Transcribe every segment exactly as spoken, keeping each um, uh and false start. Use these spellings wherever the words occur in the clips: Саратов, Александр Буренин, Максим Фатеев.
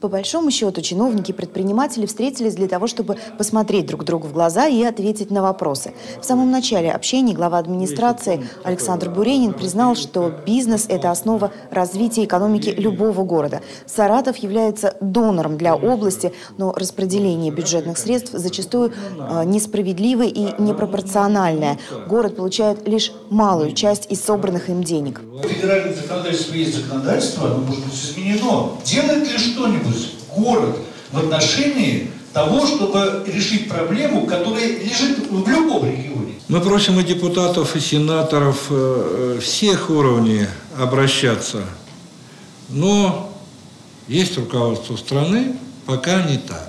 По большому счету, чиновники и предприниматели встретились для того, чтобы посмотреть друг другу в глаза и ответить на вопросы. В самом начале общения глава администрации Александр Буренин признал, что бизнес – это основа развития экономики любого города. Саратов является донором для области, но распределение бюджетных средств зачастую несправедливое и непропорциональное. Город получает лишь малую часть из собранных им денег. Федеральное законодательство есть законодательство, оно может быть изменено. Делает ли что-нибудь город в отношении того, чтобы решить проблему, которая лежит в любом регионе? Мы просим и депутатов, и сенаторов всех уровней обращаться. Но есть руководство страны, пока не так.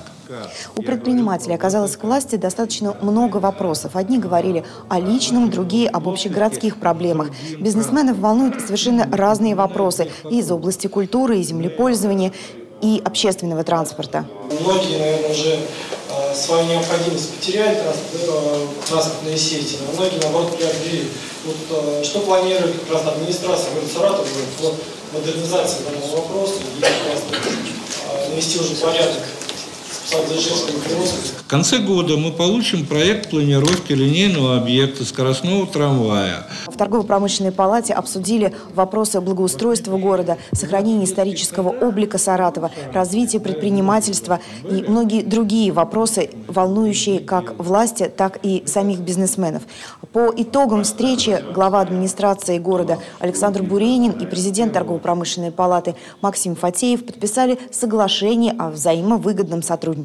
У предпринимателей оказалось к власти достаточно много вопросов. Одни говорили о личном, другие – об общегородских проблемах. Бизнесменов волнуют совершенно разные вопросы и из области культуры, и землепользования, и общественного транспорта. Многие, наверное, уже э, свою необходимость потеряли транспортные сети, но многие, наоборот, приобрели. Вот, э, что планирует как раз администрация города Саратова по модернизации данного вопроса и как раз, э, навести уже порядок. В конце года мы получим проект планировки линейного объекта скоростного трамвая. В торгово-промышленной палате обсудили вопросы благоустройства города, сохранения исторического облика Саратова, развития предпринимательства и многие другие вопросы, волнующие как власти, так и самих бизнесменов. По итогам встречи глава администрации города Александр Буренин и президент торгово-промышленной палаты Максим Фатеев подписали соглашение о взаимовыгодном сотрудничестве.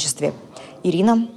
Ирина.